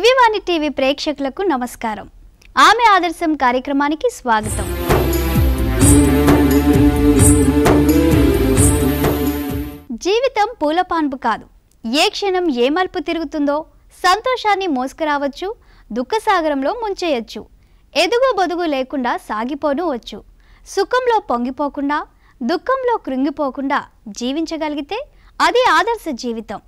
దివ్యవాణి TV ప్రేక్షకులకు నమస్కారం. ఆమె ఆదర్శం కార్యక్రమానికి స్వాగతం. జీవితం పూలపాన్పు కాదు. ఏ క్షణం ఏ మలుపు తిరుగుతుందో, సంతోషాన్ని మోసుకురావచ్చు, దుఃఖసాగరంలో ముంచేయొచ్చు, ఎదుగు బొదుగు లేకుండా సాగిపోను వచ్చు. సుఖంలో పొంగిపోకుండా, దుఃఖంలో కృంగిపోకుండా జీవించగలిగితే అది ఆదర్శ జీవితం.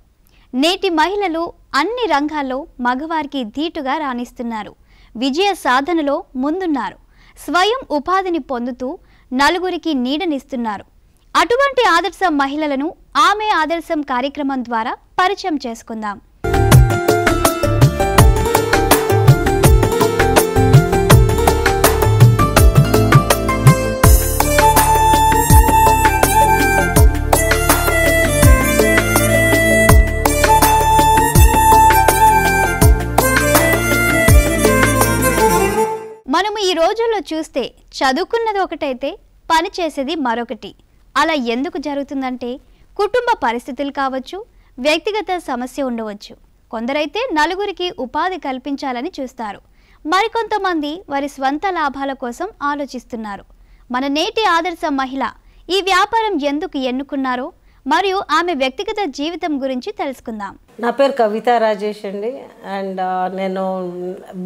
నేటి మహిళలు అన్ని రంగాల్లో మగవారికి ధీటుగా రాణిస్తున్నారు, విజయ సాధనలో ముందున్నారు, స్వయం ఉపాధిని పొందుతూ నలుగురికి నీడనిస్తున్నారు. అటువంటి ఆదర్శ మహిళలను ఆమె ఆదర్శం కార్యక్రమం ద్వారా పరిచయం చేసుకుందాం. మనము ఈ రోజుల్లో చూస్తే చదువుకున్నది ఒకటైతే పని చేసేది మరొకటి. అలా ఎందుకు జరుగుతుందంటే కుటుంబ పరిస్థితులు కావచ్చు, వ్యక్తిగత సమస్య ఉండవచ్చు. కొందరైతే నలుగురికి ఉపాధి కల్పించాలని చూస్తారు, మరికొంతమంది వారి స్వంత లాభాల కోసం ఆలోచిస్తున్నారు. మన నేటి ఆదర్శ మహిళ ఈ వ్యాపారం ఎందుకు ఎన్నుకున్నారో మరియు ఆమె వ్యక్తిగత జీవితం గురించి తెలుసుకుందాం. నా పేరు కవిత రాజేష్ అండి. అండ్ నేను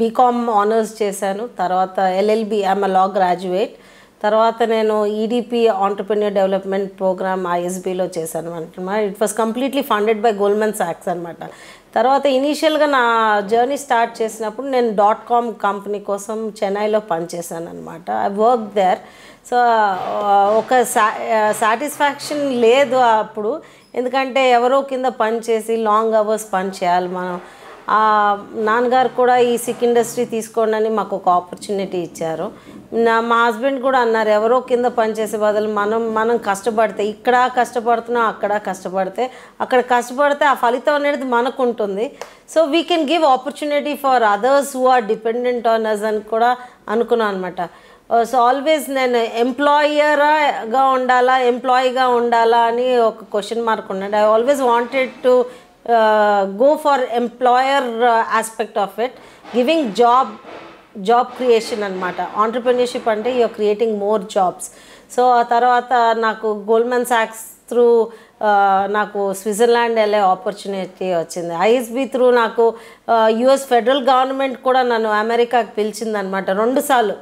బీకామ్ ఆనర్స్ చేశాను, తర్వాత ఎల్ఎల్బి, ఐఎమ్ లా గ్రాడ్యుయేట్. తర్వాత నేను ఈడిపి ఆంటర్ప్రెన్యూర్ డెవలప్మెంట్ ప్రోగ్రామ్ ఐఎస్బీలో చేశాను అనమాట. It was completely funded by Goldman సాక్స్ అనమాట. తర్వాత ఇనీషియల్గా నా జర్నీ స్టార్ట్ చేసినప్పుడు నేను .com కంపెనీ కోసం చెన్నైలో పనిచేశాను అనమాట. I work there. సో ఒక సాటిస్ఫాక్షన్ లేదు అప్పుడు, ఎందుకంటే ఎవరో కింద పని చేసి లాంగ్ అవర్స్ పని చేయాలి మనం. నాన్నగారు కూడా ఈ సిక్ ఇండస్ట్రీ తీసుకోండి అని మాకు ఒక ఆపర్చునిటీ ఇచ్చారు. మా హస్బెండ్ కూడా అన్నారు, ఎవరో కింద పనిచేసే బదులు మనం కష్టపడితే, ఇక్కడ కష్టపడుతున్నాం, అక్కడ కష్టపడితే, ఆ ఫలితం అనేది మనకు ఉంటుంది. So we can give opportunity for others who are dependent on us అని కూడా అనుకున్నాను అనమాట. సో ఆల్వేస్ నేను ఎంప్లాయర్గా ఉండాలా, ఎంప్లాయీగా ఉండాలా అని ఒక క్వశ్చన్ మార్క్ ఉండండి. I always wanted to go for employer aspect of it, giving job creation anamata. Entrepreneurship ante you are creating more jobs. So tarvata naku Goldman Sachs through నాకు Switzerland వెళ్ళే opportunity వచ్చింది. ISB through నాకు US federal government కూడా నన్ను అమెరికాకి పిలిచిందనమాట 2 సార్లు.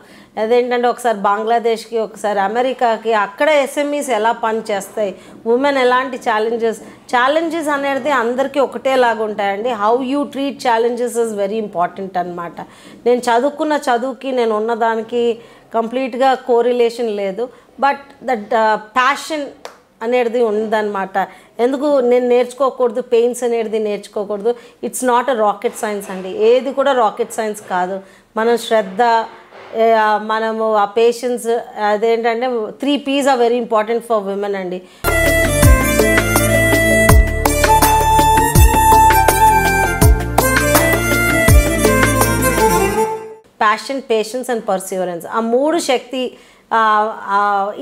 అదేంటంటే ఒకసారి బంగ్లాదేశ్కి, ఒకసారి అమెరికాకి. అక్కడ ఎస్ఎంఈస్ ఎలా పనిచేస్తాయి, ఉమెన్ ఎలాంటి ఛాలెంజెస్ అనేది అందరికీ ఒకటేలాగా ఉంటాయండి. How you treat challenges is very important అనమాట. నేను చదువుకున్న చదువుకి నేను ఉన్నదానికి కంప్లీట్గా కోరిలేషన్ లేదు, బట్ దట్ ప్యాషన్ అనేది ఉందన్నమాట. ఎందుకు నేను నేర్చుకోకూడదు, పెయిన్స్ అనేది నేర్చుకోకూడదు. It's not a rocket science అండి, ఏది కూడా రాకెట్ సైన్స్ కాదు. మనం శ్రద్ధ, మనము ఆ పేషెన్స్, అదేంటంటే 3 P's are very important for women అండి. Passion, patience and perseverance. ఆ 3 శక్తి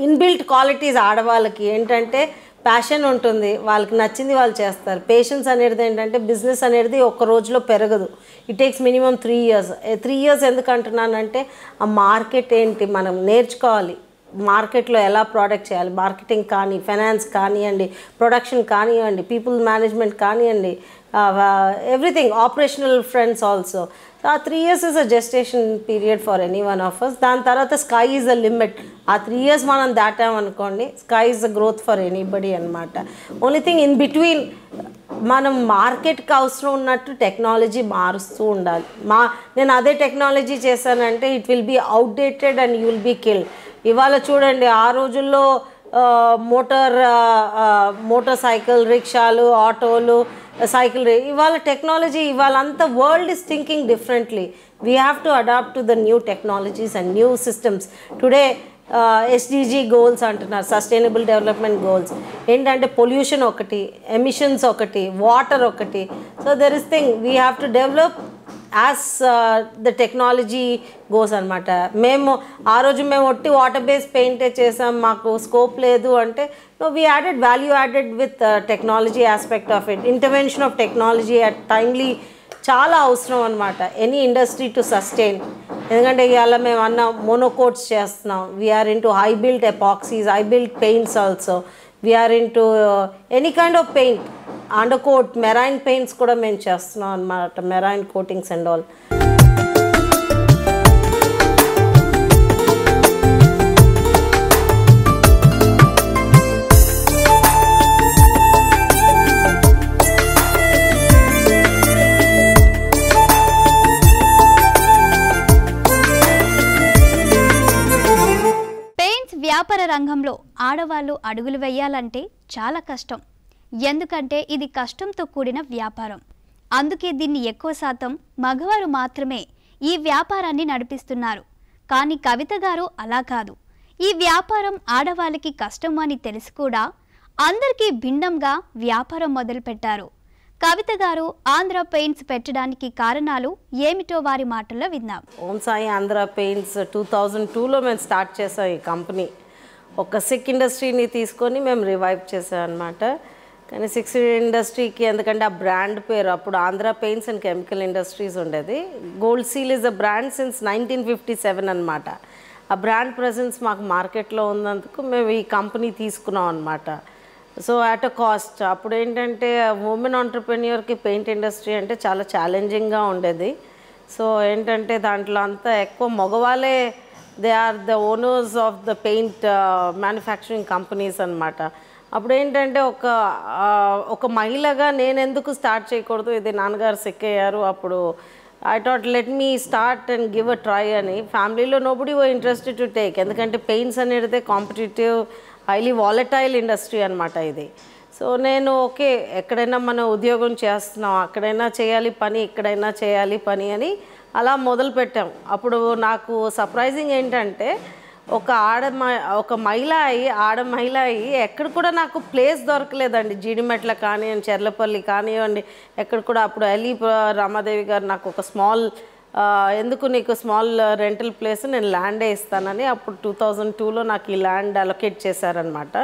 ఇన్బిల్ట్ క్వాలిటీస్ ఆడవాళ్ళకి. ఏంటంటే ప్యాషన్ ఉంటుంది, వాళ్ళకి నచ్చింది వాళ్ళు చేస్తారు. పేషెన్స్ అనేది ఏంటంటే బిజినెస్ అనేది ఒక రోజులో పెరగదు, it takes minimum 3 years. 3 years ఎందుకు అంటున్నానంటే ఆ మార్కెట్ ఏంటి, మనం నేర్చుకోవాలి మార్కెట్లో ఎలా ప్రోడక్ట్ చేయాలి, మార్కెటింగ్ కానీ, ఫైనాన్స్ కానివ్వండి, ప్రొడక్షన్ కానివ్వండి, పీపుల్ మేనేజ్మెంట్ కానివ్వండి, everything, operational friends also. So ఆ 3 years is a gestation period for any one of us. దాని తర్వాత స్కై ఈజ్ అ లిమిట్. ఆ 3 years మనం దాటామనుకోండి, sky is a growth for anybody అనమాట. ఓన్లీ థింగ్ ఇన్ బిట్వీన్ మనం మార్కెట్కి అవసరం ఉన్నట్టు టెక్నాలజీ మారుస్తూ ఉండాలి. నేను అదే టెక్నాలజీ చేశానంటే it will be outdated and you will be killed. ఇవాళ చూడండి, ఆ రోజుల్లో మోటార్ సైకిల్, రిక్షాలు, ఆటోలు, సైకిల్. ఇవాళ టెక్నాలజీ, ఇవాళంతా world is thinking differently. We have to adapt to the new technologies and new systems. Today SDG goals అంటున్నారు, sustainable development goals. ఏంటంటే పొల్యూషన్ ఒకటి, ఎమిషన్స్ ఒకటి, వాటర్ ఒకటి. So there is thing we have to develop as the technology goes అనమాట. ఆ రోజు మేము ఒట్టి వాటర్ బేస్ పెయింటే చేసాం, మాకు స్కోప్ లేదు అంటే we added value added with technology aspect of it. Intervention of technology at timely చాలా అవసరం అన్నమాట ఎనీ ఇండస్ట్రీ టు సస్టైన్ ఎందుకంటే ఇయాల మేము అన్న మోనోకోట్స్ చేస్తున్నాం we are into high built epoxies high built paints also we are into any kind of paint under coat marine paints కూడా మేము చేస్తున్నాం అన్నమాట మెరైన్ కోటింగ్స్ అండ్ ఆల్ వ్యాపార రంగంలో ఆడవాళ్ళు అడుగులు వేయాలంటే చాలా కష్టం ఎందుకంటే ఇది కష్టంతో కూడిన వ్యాపారం అందుకే దీన్ని ఎక్కువ శాతం మగవారు మాత్రమే ఈ వ్యాపారాన్ని నడిపిస్తున్నారు కానీ కవిత గారు అలా కాదు ఈ వ్యాపారం ఆడవాళ్ళకి కష్టం అని తెలిసి కూడా అందరికీ భిన్నంగా వ్యాపారం మొదలుపెట్టారు కవిత గారు ఆంధ్ర పెయింట్స్ పెట్టడానికి కారణాలు ఏమిటో వారి మాటల్లో విన్నాం ఓం సాయి ఆంధ్ర పెయింట్స్ 2002లో మేము స్టార్ట్ చేసాం ఈ కంపెనీ ఒక సిక్ ఇండస్ట్రీని తీసుకొని మేము రివైవ్ చేసాం అన్నమాట కానీ సిక్స్ ఇండస్ట్రీకి ఎందుకంటే ఆ బ్రాండ్ పేరు అప్పుడు Andhra paints and chemical industries ఉండేది gold seal is a brand since 1957 అన్నమాట ఆ బ్రాండ్ ప్రెజెన్స్ మాకు మార్కెట్లో ఉన్నందుకు మేము ఈ కంపెనీ తీసుకున్నాం అన్నమాట సో అట్ అ కాస్ట్ అప్పుడు ఏంటంటే ఉమెన్ ఆంటర్ప్రెన్యూర్కి పెయింట్ ఇండస్ట్రీ అంటే చాలా ఛాలెంజింగ్గా ఉండేది సో ఏంటంటే దాంట్లో అంతా ఎక్కువ మగవాళ్ళే they are the owners of the paint manufacturing companies అన్నమాట అప్పుడు ఏంటంటే ఒక మహిళగా నేను ఎందుకు స్టార్ట్ చేయకూడదు ఇది నాన్నగారు సిక్ అయ్యారు అప్పుడు I thought let me start and give a try అని ఫ్యామిలీలో nobody was interested to take ఎందుకంటే పెయింట్స్ అనేది కాంపిటేటివ్ హైలీ వాలటైల్ ఇండస్ట్రీ అన్నమాట ఇది సో నేను ఓకే ఎక్కడైనా మనం ఉద్యోగం చేస్తున్నాం అక్కడైనా చేయాలి పని ఎక్కడైనా చేయాలి పని అని అలా మొదలుపెట్టాం అప్పుడు నాకు సర్ప్రైజింగ్ ఏంటంటే ఒక మహిళ అయ్యి ఎక్కడ కూడా నాకు ప్లేస్ దొరకలేదండి జీడిమెట్ల కానివ్వండి చెర్లపల్లి కానివ్వండి ఎక్కడ కూడా అప్పుడు అలీ రామాదేవి గారు నాకు ఒక స్మాల్ ఎందుకు నీకు స్మాల్ రెంటల్ ప్లేస్ నేను ల్యాండే ఇస్తానని అప్పుడు 2002లో నాకు ఈ ల్యాండ్ అలొకేట్ చేశారనమాట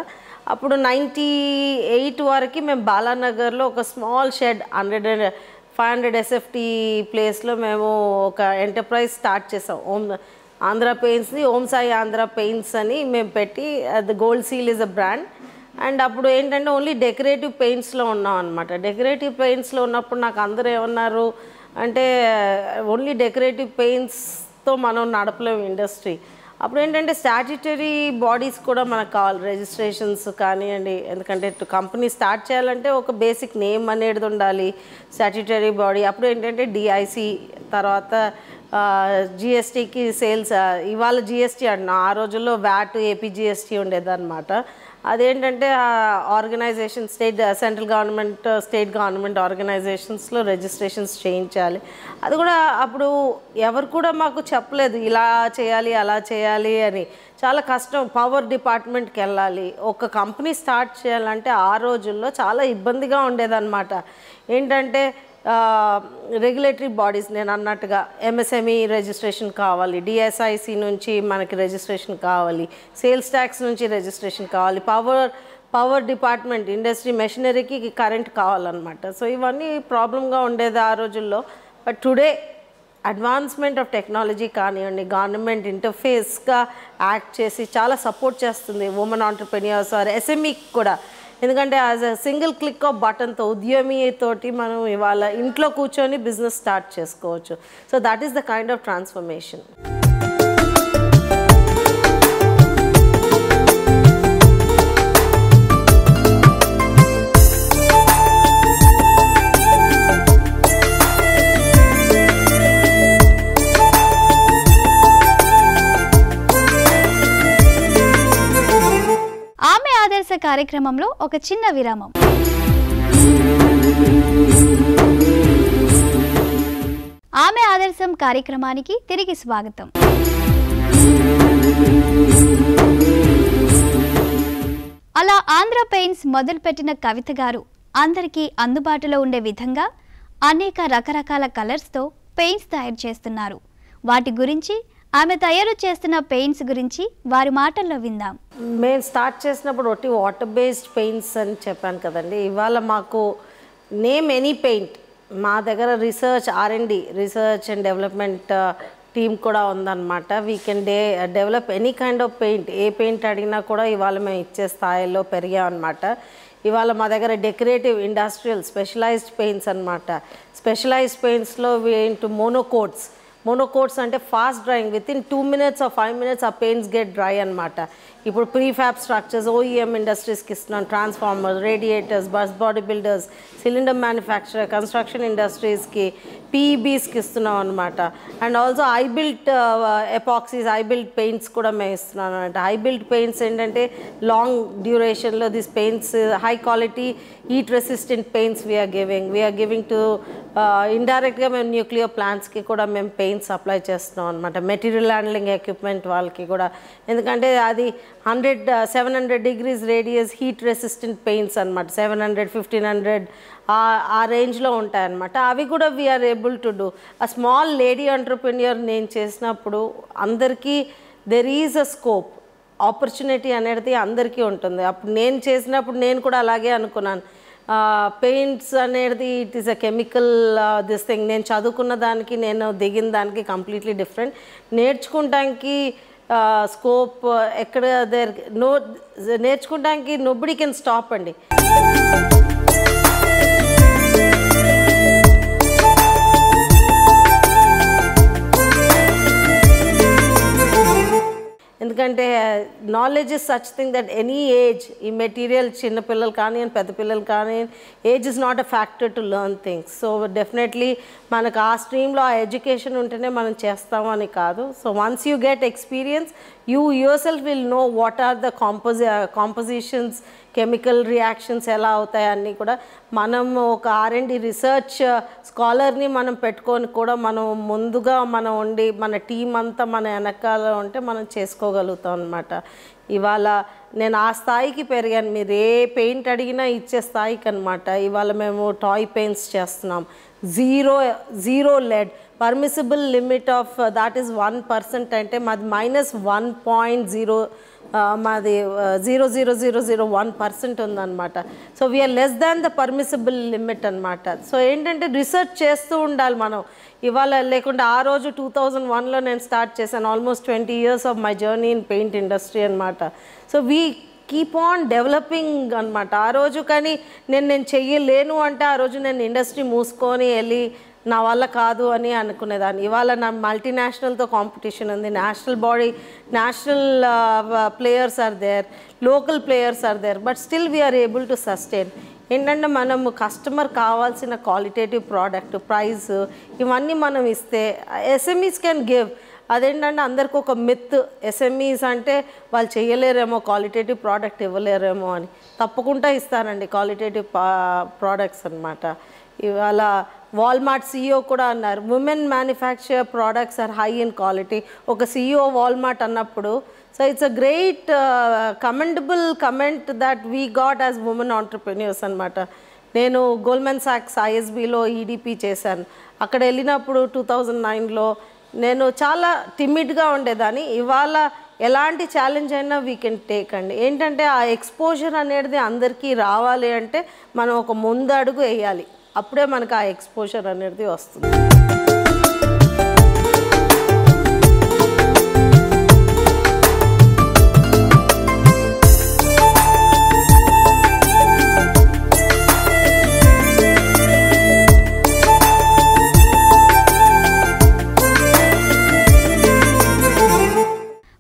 అప్పుడు 98 వరకు మేము బాలానగర్లో ఒక స్మాల్ షెడ్ 500 SFT ప్లేస్లో మేము ఒక ఎంటర్ప్రైజ్ స్టార్ట్ చేసాం ఆంధ్ర పెయింట్స్ని ఓం సాయి ఆంధ్ర పెయింట్స్ అని మేము పెట్టి the gold seal is a brand and అప్పుడు ఏంటంటే ఓన్లీ డెకరేటివ్ పెయింట్స్లో ఉన్నాం అనమాట డెకరేటివ్ పెయింట్స్లో ఉన్నప్పుడు నాకు అందరూ ఏమన్నారు అంటే ఓన్లీ డెకరేటివ్ పెయింట్స్తో మనం నడపలేము ఇండస్ట్రీ అప్పుడు ఏంటంటే స్టాట్యుటరీ బాడీస్ కూడా మనకు కావాలి రిజిస్ట్రేషన్స్ కానివ్వండి ఎందుకంటే కంపెనీ స్టార్ట్ చేయాలంటే ఒక బేసిక్ నేమ్ అనేది ఉండాలి స్టాట్యుటరీ బాడీ అప్పుడు ఏంటంటే DIC తర్వాత GSTకి సేల్స్ ఇవాళ GST అంటున్నాం ఆ రోజుల్లో VAT APGST ఉండేదన్నమాట అదేంటంటే organisation state central government state government ఆర్గనైజేషన్స్లో రిజిస్ట్రేషన్స్ చేయించాలి అది కూడా అప్పుడు ఎవరు కూడా మాకు చెప్పలేదు ఇలా చేయాలి అలా చేయాలి అని చాలా కష్టం పవర్ డిపార్ట్మెంట్కి వెళ్ళాలి ఒక కంపెనీ స్టార్ట్ చేయాలంటే ఆ రోజుల్లో చాలా ఇబ్బందిగా ఉండేదన్నమాట ఏంటంటే రెగ్యులేటరీ బాడీస్ నేను అన్నట్టుగా MSME రిజిస్ట్రేషన్ కావాలి DSIC నుంచి మనకి రిజిస్ట్రేషన్ కావాలి సేల్స్ ట్యాక్స్ నుంచి రిజిస్ట్రేషన్ కావాలి పవర్ డిపార్ట్మెంట్ ఇండస్ట్రీ మెషినరీకి కరెంట్ కావాలన్నమాట సో ఇవన్నీ ప్రాబ్లంగా ఉండేది ఆ రోజుల్లో but today advancement of technology కానివ్వండి గవర్నమెంట్ ఇంటర్ఫేస్గా యాక్ట్ చేసి చాలా సపోర్ట్ చేస్తుంది ఉమెన్ ఆంటర్ప్రెన్యూర్స్ ఆర్ SMEకి కూడా ఎందుకంటే as a single click of బటన్తో ఉద్యమి తోటి మనం ఇవాళ ఇంట్లో కూర్చొని బిజినెస్ స్టార్ట్ చేసుకోవచ్చు so that is the kind of transformation కార్యక్రమంలో ఒక చిన్న విరామం ఆమె ఆదర్శం కార్యక్రమానికి తిరిగి స్వాగతం అలా ఆంధ్ర పెయింట్స్ మొదలుపెట్టిన కవిత గారు అందరికీ అందుబాటులో ఉండే విధంగా అనేక రకరకాల కలర్స్తో పెయింట్స్ తయారు చేస్తున్నారు వాటి గురించి ఆమె తయారు చేస్తున్న పెయింట్స్ గురించి వారి మాటల్లో విందాం మేము స్టార్ట్ చేసినప్పుడు ఒకటి వాటర్ బేస్డ్ పెయింట్స్ అని చెప్పాను కదండి ఇవాళ మాకు నేమ్ ఎనీ పెయింట్ మా దగ్గర research R&D research and development team కూడా ఉందన్నమాట. We can develop any kind of paint, ఏ పెయింట్ అడిగినా కూడా ఇవాళ మేము ఇచ్చే స్థాయిలో పెరిగామన్నమాట. ఇవాళ మా దగ్గర డెకరేటివ్ ఇండస్ట్రియల్ స్పెషలైజ్డ్ పెయింట్స్ అనమాట. స్పెషలైజ్డ్ పెయింట్స్లో ఇంటూ మోనోకోట్స్, మోనోకోట్స్ అంటే fast drying with in 2 minutes or 5 minutes ఆ పెయింట్స్ గెట్ డ్రై అనమాట. ఇప్పుడు ప్రీఫ్యాబ్ స్ట్రక్చర్స్ OEM ఇండస్ట్రీస్కి ఇస్తున్నాం, transformers, radiators, bus body builders, cylinder manufacturer, construction ఇండస్ట్రీస్కి PEBస్కి ఇస్తున్నాం అనమాట. And also high built epoxies, high built paints కూడా మేము ఇస్తున్నాం అనమాట. ఐబిల్ట్ పెయింట్స్ ఏంటంటే లాంగ్ డ్యూరేషన్లో this paints, high quality heat resistant paints we are giving to ఇండైరెక్ట్గా మేము న్యూక్లియర్ ప్లాంట్స్కి కూడా మేము పెయింట్స్ అప్లై చేస్తున్నాం అనమాట. మెటీరియల్ హ్యాండ్లింగ్ ఎక్విప్మెంట్ వాళ్ళకి కూడా, ఎందుకంటే అది 700 degrees radius heat resistant paints అన్నమాట. 700, 1500 ఆ రేంజ్లో ఉంటాయన్నమాట. అవి కూడా వీఆర్ ఏబుల్ టు డూ. ఆ స్మాల్ లేడీ ఎంటర్ప్రెన్యూర్ నేను చేసినప్పుడు అందరికీ there is a scope, opportunity అనేది అందరికీ ఉంటుంది. అప్పుడు నేను చేసినప్పుడు నేను కూడా అలాగే అనుకున్నాను. పెయింట్స్ అనేది it is a chemical this thing. నేను చదువుకున్న దానికి నేను దిగిన దానికి కంప్లీట్లీ డిఫరెంట్. నేర్చుకోవడానికి స్కోప్ ఎక్కడ దేర్ నో, నేర్చుకోవడానికి నోబడి కెన్ స్టాప్ అండి. ఎందుకంటే knowledge is such thing that any age, ఈ మెటీరియల్ చిన్నపిల్లలు కానీ పెద్దపిల్లలు కానీ age is not a factor to learn things. So definitely మనకు ఆ స్ట్రీమ్లో ఆ ఎడ్యుకేషన్ ఉంటేనే మనం చేస్తామని కాదు. So once you get experience you yourself will know what are the compositions, chemical reactions ఎలా అవుతాయన్నీ కూడా. మనం ఒక R&D రీసెర్చ్ స్కాలర్ని మనం పెట్టుకొని కూడా మనం ముందుగా మనం ఉండి మన టీం అంతా మన వెనకాల ఉంటే మనం చేసుకోగలుగుతాం అన్నమాట. ఇవాళ నేను ఆ స్థాయికి పెరిగాను, మీరు ఏ పెయింట్ అడిగినా ఇచ్చే స్థాయికి అన్నమాట. ఇవాళ మేము టాయ్ పెయింట్స్ చేస్తున్నాం, zero lead, permissible limit of that is 1%, అంటే మాది -1.0, మాది 0.0001% ఉందన్నమాట. So we are less than the permissible limit అనమాట. సో ఏంటంటే రీసెర్చ్ చేస్తూ ఉండాలి మనం ఇవాళ, లేకుండా ఆ రోజు 2001లో నేను స్టార్ట్ చేశాను. Almost 20 years of my journey in paint industry అనమాట. So we keep on developing అనమాట. ఆ రోజు కానీ నేను చెయ్యలేను అంటే ఆ రోజు నేను ఇండస్ట్రీ మూసుకొని వెళ్ళి నా వల్ల కాదు అని అనుకునేదాన్ని. ఇవాళ నా మల్టీనేషనల్తో కాంపిటీషన్ ఉంది, national body, national players are there, local players are there, but still we are able to sustain. ఏంటంటే మనము కస్టమర్ కావాల్సిన క్వాలిటేటివ్ ప్రోడక్ట్, ప్రైస్, ఇవన్నీ మనం ఇస్తే SMEs కెన్ గివ్. అదేంటంటే అందరికీ ఒక మిత్, SMEs అంటే వాళ్ళు చేయలేరేమో, క్వాలిటేటివ్ ప్రోడక్ట్ ఇవ్వలేరేమో అని. తప్పకుండా ఇస్తారండి క్వాలిటేటివ్ ప్రోడక్ట్స్ అన్నమాట. ఇవాళ వాల్మార్ట్ CEO కూడా అన్నారు, women manufacture products are high in quality. ఒక CEO వాల్మార్ట్ అన్నప్పుడు so it's a great commendable comment that we got as women entrepreneurs అనమాట. నేను గోల్మెన్ సాక్స్ ISBలో EDP చేశాను. అక్కడ వెళ్ళినప్పుడు 2009లో నేను చాలా టిమిడ్గా ఉండేదాన్ని. ఇవాళ ఎలాంటి ఛాలెంజ్ అయినా వీ కెన్ టేక్ అండి. ఏంటంటే ఆ ఎక్స్పోజర్ అనేది అందరికీ రావాలి అంటే మనం ఒక ముందు అడుగు వేయాలి, అప్పుడే మనకు ఆ ఎక్స్పోజర్ అనేది వస్తుంది.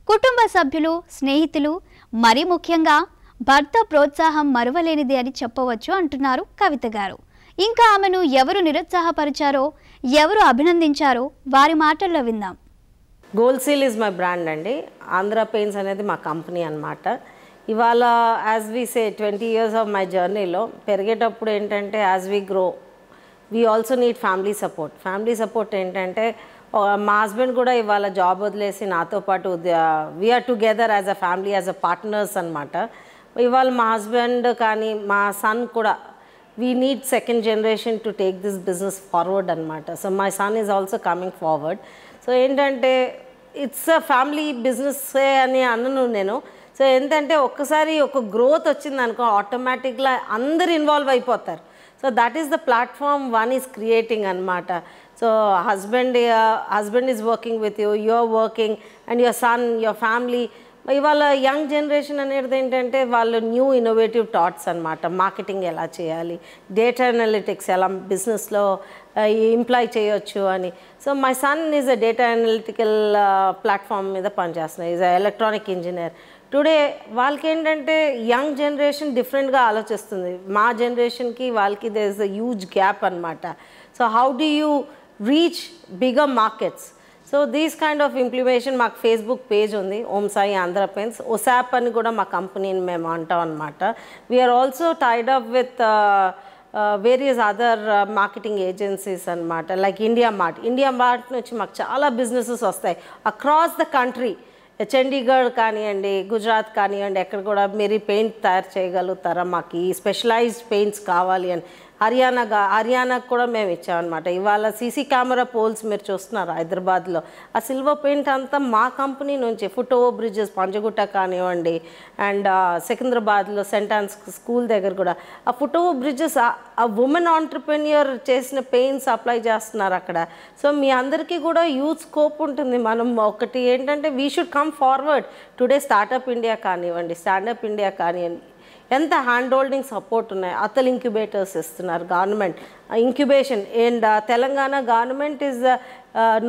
కుటుంబ సభ్యులు, స్నేహితులు, మరీ ముఖ్యంగా భర్త ప్రోత్సాహం మరువలేనిది అని చెప్పవచ్చు అంటున్నారు కవిత గారు. ఇంకా ఆమెను ఎవరు నిరుత్సాహపరిచారో, ఎవరు అభినందించారో వారి మాటల్లో విందాం. Gold seal is my brand అండి. ఆంధ్ర పెయింట్స్ అనేది మా కంపెనీ అనమాట. ఇవాళ as we say 20 years of my జర్నీలో పెరిగేటప్పుడు ఏంటంటే as we grow we also need family support. Family support ఏంటంటే మా హస్బెండ్ కూడా ఇవాళ జాబ్ వదిలేసి నాతో పాటు we are together as a family, as a partners అనమాట. ఇవాళ మా హస్బెండ్ కానీ మా సన్ కూడా we need second generation to take this business forward anamata. So my son is also coming forward. So entante it's a family business ani annanu nenu. So entante okkasari oka growth ochindi anuko automatically andaru involve ayipotaru. So that is the platform one is creating anamata. So husband is working with you, you are working, and your son, your family. Ivala young generation anedhi entante vallu new innovative thoughts anamata, marketing ela cheyali, data analytics ela business lo imply cheyochu ani. So my son is a data analytical platform meeda panchestuna, is an electronic engineer. Today valki entante young generation different ga alochistundi, ma generation ki valki there is a huge gap anamata. So how do you reach bigger markets? So these kind of implementation, my Facebook page on the Om Sai Andhra Paints, OSAP and Goda, my company in Memanta on Mata. We are also tied up with various other marketing agencies and Mata, like India Mart. India Mart nuchi mak chala businesses vastai across the country. Chandigarh kaniyandi, Gujarat kaniyandi, ekkada kuda mere paint tayar cheyagalutara maki specialized paints kavali and Haryana kuda mem icham anamata. Ivala CC camera poles meer chustunnaru Hyderabad lo. Aa silver paint anta ma company nunchi Putovo Bridges Panjagutta kaniyandi and Sekhundarabad lo St. Anne's school daggara kuda aa Putovo Bridges a woman entrepreneur chesina paints apply chestunnaru akkada. So mee andariki kuda huge scope untundi. Manam okati entante we should come forward. Today Startup India kaniyandi, Stand Up India kaniyandi, ఎంత hand holding support ఉన్నాయి, Atal incubators ఇస్తున్నారు government, incubation. And Telangana government is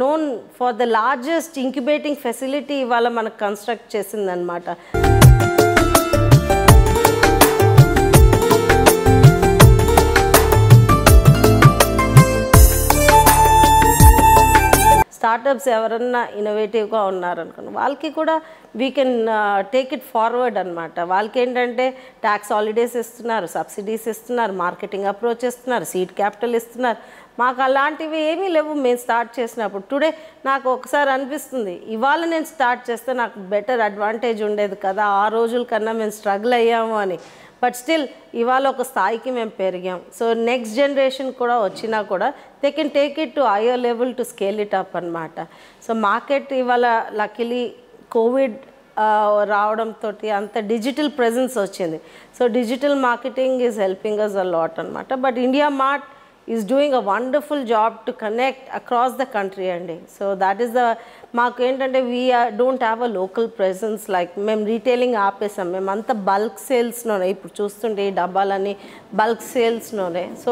known for the largest incubating facility ఇవాళ మనకు construct చేసిందనమాట. Startups ఎవరన్నా ఇన్నోవేటివ్గా ఉన్నారనుకోండి, వాళ్ళకి కూడా we can take it forward అనమాట. వాళ్ళకి ఏంటంటే ట్యాక్స్ హాలిడేస్ ఇస్తున్నారు, సబ్సిడీస్ ఇస్తున్నారు, మార్కెటింగ్ అప్రోచ్ ఇస్తున్నారు, సీడ్ క్యాపిటల్ ఇస్తున్నారు. మాకు అలాంటివి ఏమీ లేవు మేము స్టార్ట్ చేసినప్పుడు. టుడే నాకు ఒకసారి అనిపిస్తుంది, ఇవాళ నేను స్టార్ట్ చేస్తే నాకు బెటర్ అడ్వాంటేజ్ ఉండేది కదా, ఆ రోజుల కన్నా మేము స్ట్రగుల్ అయ్యాము అని. బట్ స్టిల్ ఇవాళ ఒక స్థాయికి మేము పెరిగాం. సో నెక్స్ట్ జనరేషన్ కూడా వచ్చినా కూడా they can take it to higher level to scale it up అనమాట. సో మార్కెట్ ఇవాళ లక్కీలీ కోవిడ్ రావడంతో అంత డిజిటల్ ప్రెజెన్స్ వచ్చింది. So digital marketing is helping us a lot అనమాట. But India Mart is doing a wonderful job to connect across the country and so that is the maaku entante we don't have a local presence. Like mem retailing aapesam, mem anta bulk sales none ippudu chustunde dabbalani bulk sales none. So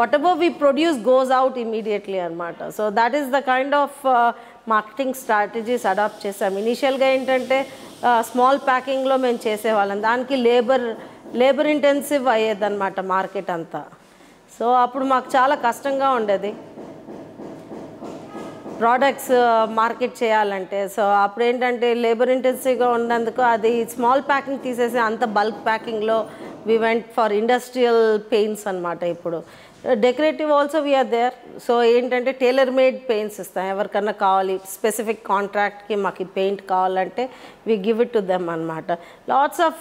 whatever we produce goes out immediately anamata. So that is the kind of marketing strategies adopt chesam. Initial ga entante small packing lo mem chese vallam, daniki labor intensive ayyed anamata market anta. So అప్పుడు మాకు చాలా కష్టంగా ఉండేది products market చేయాలంటే. So అప్పుడు ఏంటంటే labour ఇంటెన్సివ్గా ఉన్నందుకు అది స్మాల్ ప్యాకింగ్ తీసేసి అంత బల్క్ ప్యాకింగ్లో we went for industrial paints అనమాట. ఇప్పుడు decorative also we are there. So ఏంటంటే టైలర్ మేడ్ పెయింట్స్ ఇస్తాం, ఎవరికన్నా కావాలి స్పెసిఫిక్ కాంట్రాక్ట్కి మాకు పెయింట్ కావాలంటే we give it to them అనమాట. లాట్స్ ఆఫ్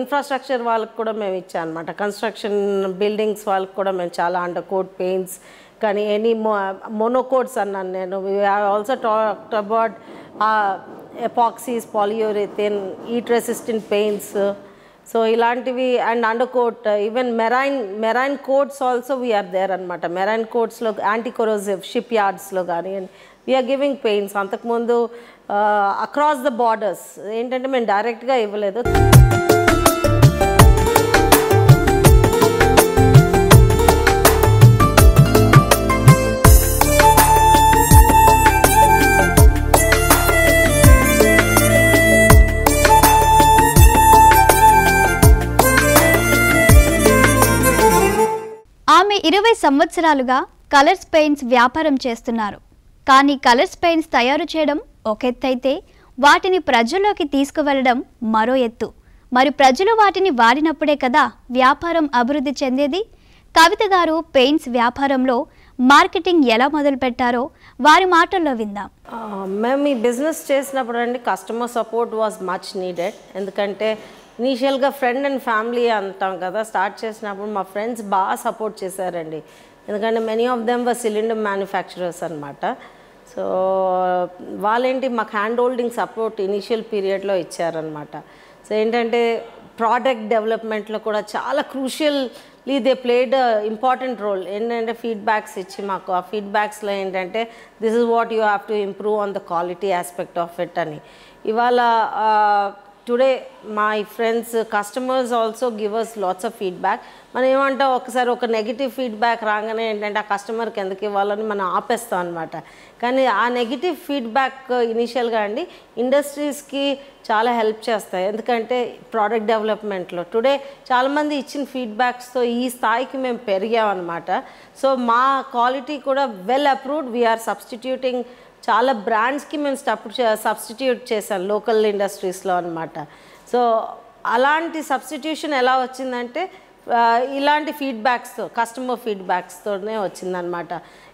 ఇన్ఫ్రాస్ట్రక్చర్ వాళ్ళకి కూడా మేము ఇచ్చాం అనమాట. కన్స్ట్రక్షన్ బిల్డింగ్స్ వాళ్ళకి కూడా మేము చాలా అండర్ కోట్ పెయింట్స్ కానీ ఎనీ మోనోకోట్స్ అన్నాను నేను. We have also talked about epoxies, polyurethane, heat resistant paints. So ఇలాంటివి and under coat even marine coats also we are there అనమాట. మెరైన్ కోట్స్లో యాంటీ కొరోజివ్ షిప్ యార్డ్స్లో కానీ వీఆర్ గివింగ్ పెయింట్స్. అంతకుముందు across the borders ఏంటంటే మేము డైరెక్ట్గా ఇవ్వలేదు. ఆమె 20 సంవత్సరాలుగా కలర్స్ పెయింట్స్ వ్యాపారం చేస్తున్నారు. కానీ కలర్స్ పెయింట్స్ తయారు చేయడం ఒక ఎత్తు అయితే వాటిని ప్రజల్లోకి తీసుకువెళ్ళడం మరో ఎత్తు. మరి ప్రజలు వాటిని వాడినప్పుడే కదా వ్యాపారం అభివృద్ధి చెందేది. కవిత గారు పెయింట్స్ వ్యాపారంలో మార్కెటింగ్ ఎలా మొదలుపెట్టారో వారి మాటల్లో విందాం. మేము ఈ బిజినెస్ చేసినప్పుడు అండి customer support was much needed. ఎందుకంటే ఇనీషియల్గా ఫ్రెండ్ అండ్ ఫ్యామిలీ అంటాం కదా, స్టార్ట్ చేసినప్పుడు మా ఫ్రెండ్స్ బాగా సపోర్ట్ చేశారండి. ఎందుకంటే many of them were cylinder manufacturers అనమాట. సో వాళ్ళేంటి మాకు హ్యాండ్ హోల్డింగ్ సపోర్ట్ ఇనీషియల్ పీరియడ్లో ఇచ్చారనమాట. సో ఏంటంటే product development lo kuda chaala crucially they played a important role in and feedbacks ichi maaku aa feedbacks lo entante this is what you have to improve on the quality aspect of it ani ivala today my friends customers also give us lots of feedback mana em anta okasari oka negative feedback raangane entante aa customer ki enduku ivalani mana aapestam anamata కానీ ఆ negative feedback ఇనిషియల్గా అండి ఇండస్ట్రీస్కి చాలా help చేస్తాయి ఎందుకంటే product డెవలప్మెంట్లో today చాలామంది ఇచ్చిన ఫీడ్బ్యాక్స్తో ఈ స్థాయికి మేము పెరిగామన్నమాట సో మా క్వాలిటీ కూడా వెల్ అప్రూవ్డ్ వీఆర్ సబ్స్టిట్యూటింగ్ చాలా బ్రాండ్స్కి మేము సబ్స్టిట్యూట్ చేశాం లోకల్ ఇండస్ట్రీస్లో అనమాట సో అలాంటి సబ్స్టిట్యూషన్ ఎలా వచ్చిందంటే ఇలాంటి ఫీడ్బ్యాక్స్తో కస్టమర్ ఫీడ్బ్యాక్స్తోనే వచ్చిందనమాట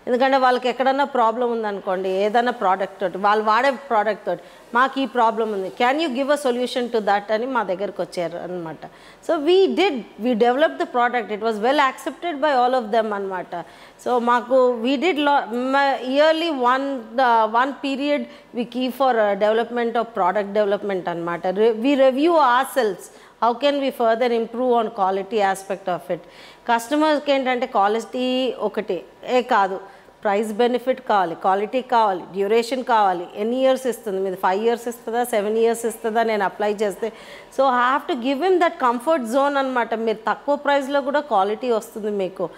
ఎందుకంటే వాళ్ళకి ఎక్కడన్నా ప్రాబ్లం ఉందనుకోండి ఏదైనా ప్రోడక్ట్ తోటి వాళ్ళు వాడే ప్రోడక్ట్ తోటి మాకు ఈ ప్రాబ్లం ఉంది can you give a solution to that అని మా దగ్గరకు వచ్చారు అనమాట so we develop the product it was well accepted by all of them అనమాట సో మాకు we did yearly one period we keep for development of product development అనమాట we review our selfs how can we further improve on quality aspect of it customers ki entante quality okate e kaadu price benefit kavali quality kavali duration kavali any years istundi mid 5 years istha 7 years istha nen apply chesthe so I have to give him that comfort zone anamata meer takko price lo kuda quality vastundi meeku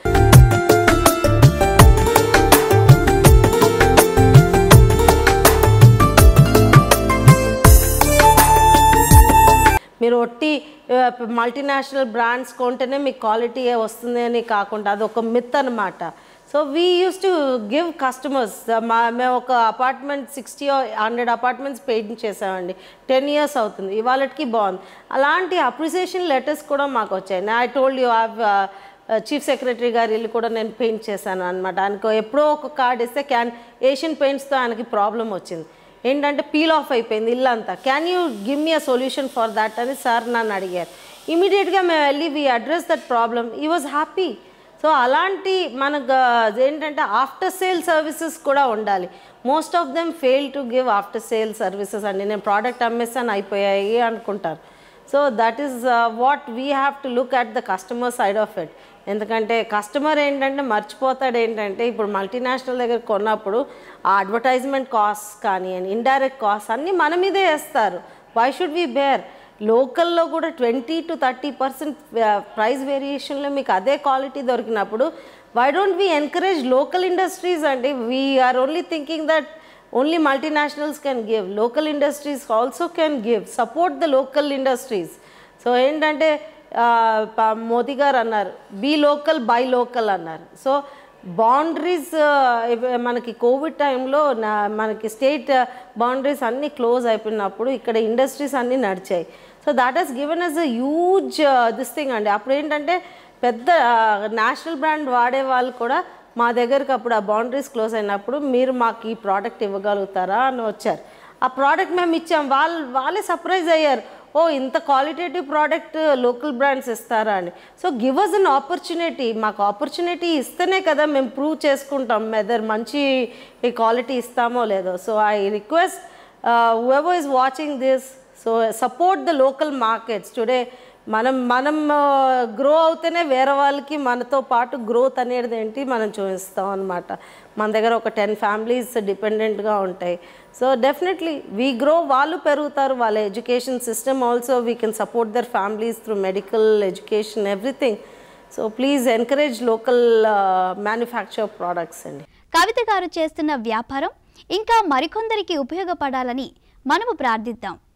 మీరు ఒట్టి multinational brands కొంటేనే మీకు quality వస్తుంది అని కాకుండా అదొక myth అనమాట so we use to give customers మేము ఒక అపార్ట్మెంట్ 60 or 100 అపార్ట్మెంట్స్ పెయింట్ చేసామండి 10 years అవుతుంది ఇవాళకి బాగుంది అలాంటి అప్రిసియేషన్ లెటర్స్ కూడా మాకు వచ్చాయి I told you have chief secretary గారు వీళ్ళు కూడా నేను పెయింట్ చేశాను అనమాట ఆయనకు ఎప్పుడో ఒక కార్డ్ ఇస్తే ఏషియన్ పెయింట్స్తో ఆయనకి ప్రాబ్లం వచ్చింది ఏంటంటే పీల్ ఆఫ్ అయిపోయింది ఇల్లంతా can you give me a solution for that అని సార్ నన్ను అడిగారు ఇమీడియట్గా మేము వెళ్ళి వీ అడ్రస్ దట్ ప్రాబ్లమ్ ఈ వాజ్ హ్యాపీ సో అలాంటి మనకు ఏంటంటే ఆఫ్టర్ సేల్ సర్వీసెస్ కూడా ఉండాలి most of them fail to give after sale services అండి నేను ప్రోడక్ట్ అమ్మేస్తాను అయిపోయాయి అనుకుంటారు so that is what we have to look at the customer side of it ఎందుకంటే కస్టమర్ ఏంటంటే మర్చిపోతాడు ఏంటంటే ఇప్పుడు మల్టీనేషనల్ దగ్గర కొన్నప్పుడు ఆ అడ్వర్టైజ్మెంట్ కాస్ట్ కానీ ఇండైరెక్ట్ కాస్ట్ అన్నీ మన మీదే వేస్తారు వై షుడ్ వీ బేర్ లోకల్లో కూడా 20 to 30% ప్రైస్ వేరియేషన్లో మీకు అదే క్వాలిటీ దొరికినప్పుడు why don't we encourage local industries అండి we are only thinking that only multinationals can give local industries also can give support the local industries so endante Modi gar annar be local buy local annar so boundaries manaki covid time lo manaki state boundaries anni close ayipoyinappudu ikkada industries anni nadichayi so that has given us a huge this thing and appudu endante pedda national brand vaade vaallu kuda మా దగ్గరికి అప్పుడు ఆ boundaries close అయినప్పుడు మీరు మాకు ఈ product ఇవ్వగలుగుతారా అని వచ్చారు ఆ ప్రోడక్ట్ మేము ఇచ్చాం వాళ్ళే సర్ప్రైజ్ అయ్యారు ఓ ఇంత క్వాలిటేటివ్ ప్రోడక్ట్ లోకల్ బ్రాండ్స్ ఇస్తారా అని so give us an opportunity మాకు ఆపర్చునిటీ ఇస్తేనే కదా మేము ప్రూవ్ చేసుకుంటాం వెదర్ మంచి క్వాలిటీ ఇస్తామో లేదో so I request whoever is watching this so support the local markets today మనం గ్రో అవుతేనే వేరే వాళ్ళకి మనతో పాటు గ్రోత్ అనేది ఏంటి మనం చూపిస్తాం అనమాట మన దగ్గర ఒక 10 families డిపెండెంట్గా ఉంటాయి సో డెఫినెట్లీ వీ గ్రో వాళ్ళు పెరుగుతారు వాళ్ళ education system also we can support their families through medical education everything so please encourage local manufacture products అండి కవిత గారు చేస్తున్న వ్యాపారం ఇంకా మరికొందరికి ఉపయోగపడాలని మనము ప్రార్థిద్దాం